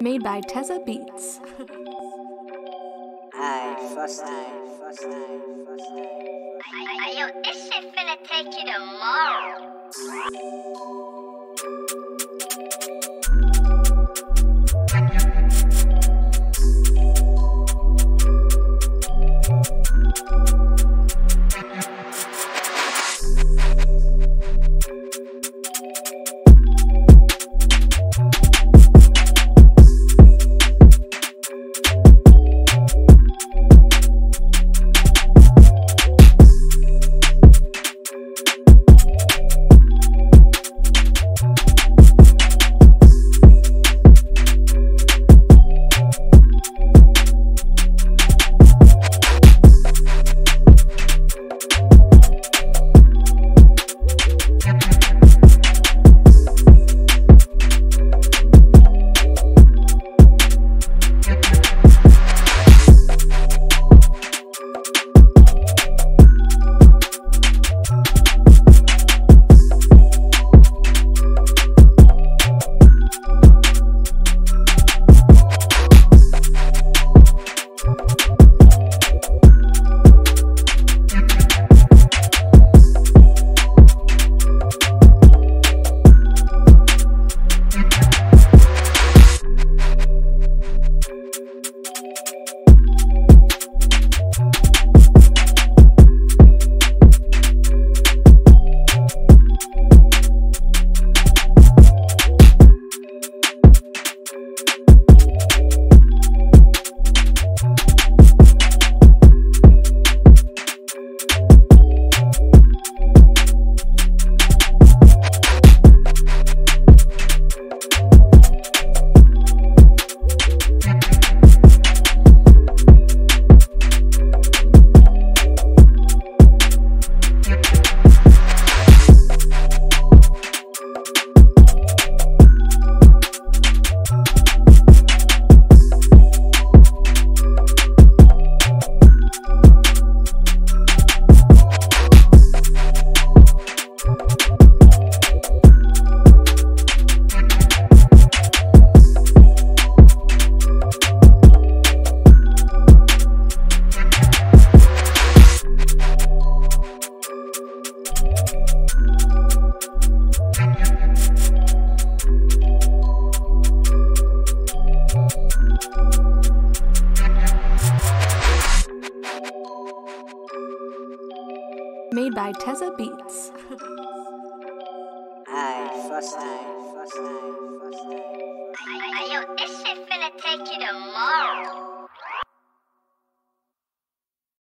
Made by Tezza Beats. Aye, first time, first time, first time. Ayo, this shit finna take you tomorrow. Made by Tezza Beats. Aye, first time, first time.